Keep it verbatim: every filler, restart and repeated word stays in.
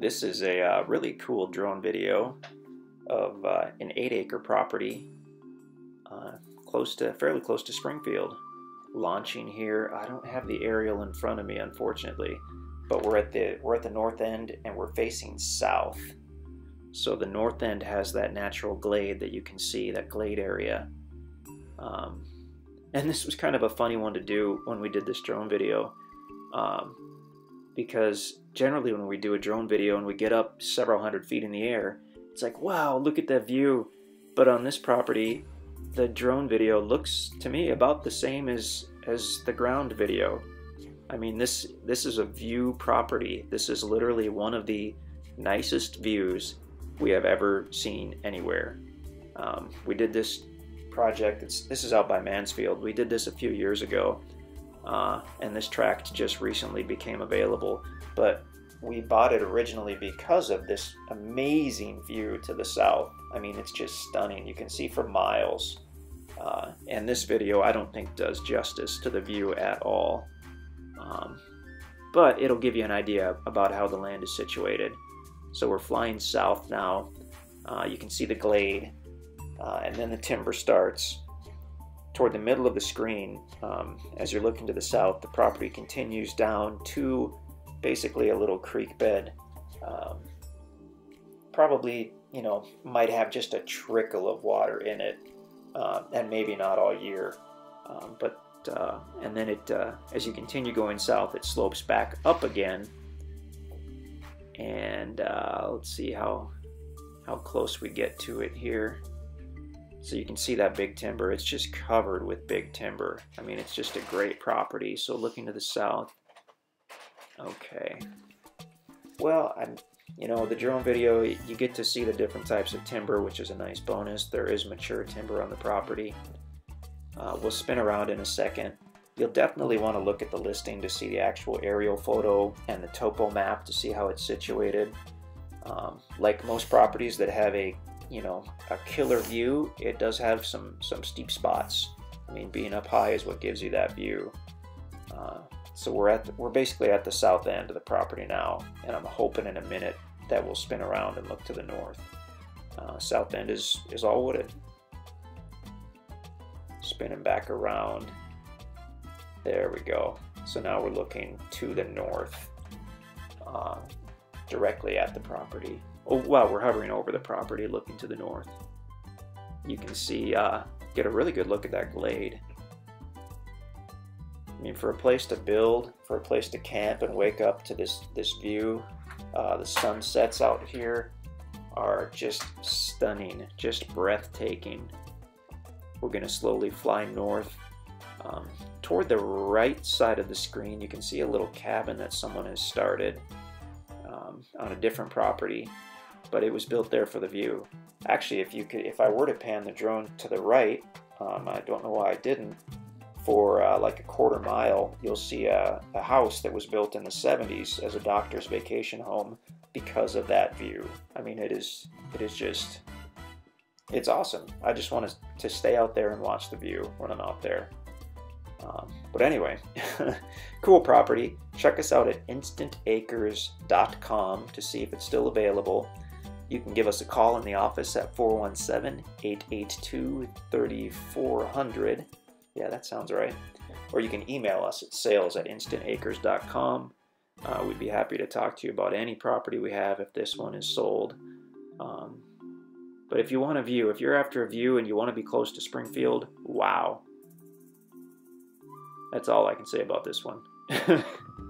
This is a uh, really cool drone video of uh, an eight acre property uh, close to, fairly close to Springfield. Launching here, I don't have the aerial in front of me, unfortunately, but we're at the we're at the north end and we're facing south. So the north end has that natural glade that you can see, that glade area. Um, and this was kind of a funny one to do when we did this drone video, um, because generally when we do a drone video and we get up several hundred feet in the air, it's like, wow, look at that view. But on this property, the drone video looks to me about the same as as the ground video. I mean, this this is a view property. This is literally one of the nicest views we have ever seen anywhere. Um, we did this project, it's, this is out by Mansfield. We did this a few years ago, uh, and this tract just recently became available. But we bought it originally because of this amazing view to the south. I mean, it's just stunning. You can see for miles. Uh, and this video, I don't think, does justice to the view at all. Um, but it'll give you an idea about how the land is situated. So we're flying south now. Uh, you can see the glade, uh, and then the timber starts. Toward the middle of the screen, um, as you're looking to the south, the property continues down to basically a little creek bed. Um, probably, you know, might have just a trickle of water in it, uh, and maybe not all year. Um, but Uh, and then it, uh, as you continue going south, it slopes back up again. And uh, let's see how how close we get to it here. So you can see that big timber. It's just covered with big timber. I mean, it's just a great property. So looking to the south. Okay. Well, I'm, you know, the drone video, you get to see the different types of timber, which is a nice bonus. There is mature timber on the property. Uh, we'll spin around in a second. You'll definitely want to look at the listing to see the actual aerial photo and the topo map to see how it's situated. Um, like most properties that have a, you know, a killer view, it does have some some steep spots. I mean, being up high is what gives you that view. Uh, so we're at the, we're basically at the south end of the property now, and I'm hoping in a minute that we'll spin around and look to the north. Uh, south end is is all wooded. Spinning back around. There we go. So now we're looking to the north, uh, directly at the property. Oh, wow, we're hovering over the property, looking to the north. You can see, uh, get a really good look at that glade. I mean, for a place to build, for a place to camp and wake up to this, this view, uh, the sunsets out here are just stunning, just breathtaking. We're going to slowly fly north. Um, toward the right side of the screen, you can see a little cabin that someone has started um, on a different property, but it was built there for the view. Actually, if you could, if I were to pan the drone to the right, um, I don't know why I didn't, for uh, like a quarter mile, you'll see a, a house that was built in the seventies as a doctor's vacation home because of that view. I mean, it is, it is just... it's awesome. I just want to, to stay out there and watch the view when I'm out there. Um, but anyway, cool property. Check us out at instant acres dot com to see if it's still available. You can give us a call in the office at four one seven, eight eight two, three four zero zero. Yeah, that sounds right. Or you can email us at sales at instant acres dot com. Uh, we'd be happy to talk to you about any property we have if this one is sold. Um, But if you want a view, if you're after a view and you want to be close to Springfield, wow. That's all I can say about this one.